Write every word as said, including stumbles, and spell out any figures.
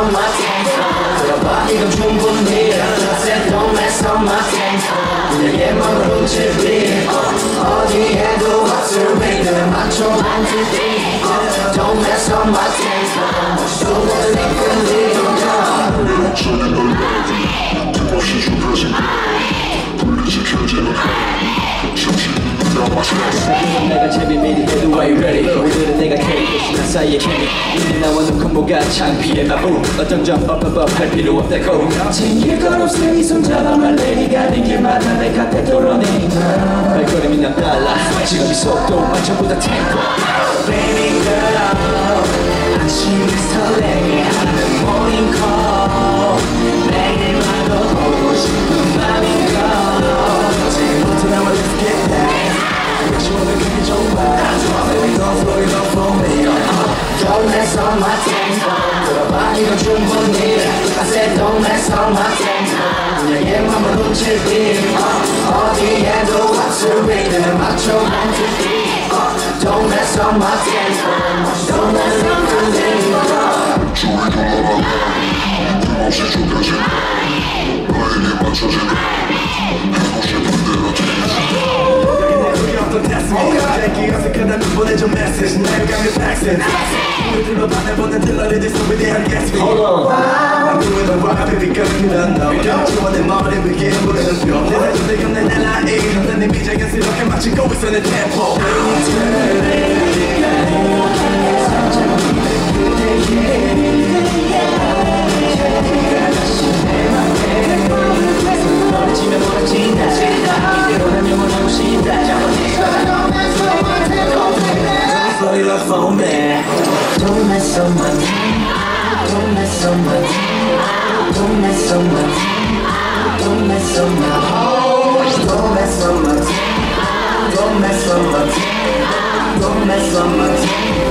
on my tempo. 내 바디가 충분히 I don't mess on my tempo. 내게만 훔칠 beat 어디에도 hustle rhythm 맞춰 만질 beat Don't mess on my tempo. 수고를 이끌리니까 전에 널 ready 두 번씩 준비하신 걸 불리지 켜지는 걸 잠시 내가 재미 미리 때도 Are you ready? 오늘은 내가 캐릭터 난 사이의 캐릭 이미 나와 놓고 뭐가 창피해 바보 어떤 점 업업업 할 필요 없다고 챙길 건 없어 이 손잡아 말레니가 네 길마다 내 카페 돌아내니까 발걸음이 난 달라 지금 이 속도 완전보다 템포 Baby girl 아침이 설레게 하는 morning call 내일마다 보고 싶은 밤인걸 어제부터 나 Let's get back Don't mess on my tempo. 들어봐이건 충분히. I said don't mess on my tempo. 내게만 훔칠 beat. 어디에도 hustle rhythm 맞춰 만질 beat. Don't mess on my tempo. Don't mess on my tempo. 주위 돌아봐. 틈없이 좁혀진 나에게 맞춰진 하고 싶은 대로 튀기지. Hold on. I'm doing the right thing because you don't know. Don't you want them all that we get with us? You're never gonna get that I ain't. I'm not the bitch I can see. Look at my chick, always in the tempo. Don't mess on my tempo. Don't mess on my tempo. Don't mess on my tempo. Don't mess on my tempo. Don't mess on my tempo. Don't mess on my tempo. Don't mess on my tempo.